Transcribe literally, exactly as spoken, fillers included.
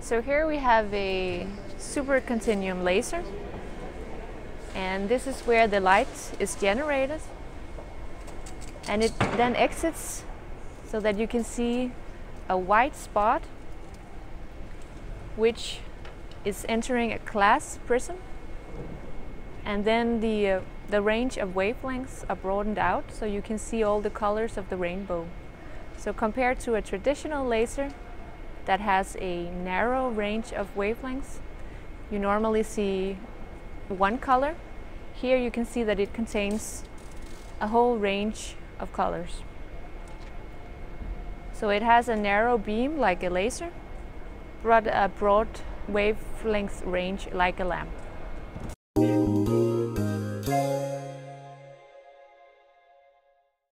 So here we have a supercontinuum laser, and this is where the light is generated and it then exits so that you can see a white spot which is entering a glass prism, and then the, uh, the range of wavelengths are broadened out so you can see all the colors of the rainbow. So compared to a traditional laser that has a narrow range of wavelengths, you normally see one color. Here you can see that it contains a whole range of colors. So it has a narrow beam like a laser, but a broad wavelength range like a lamp.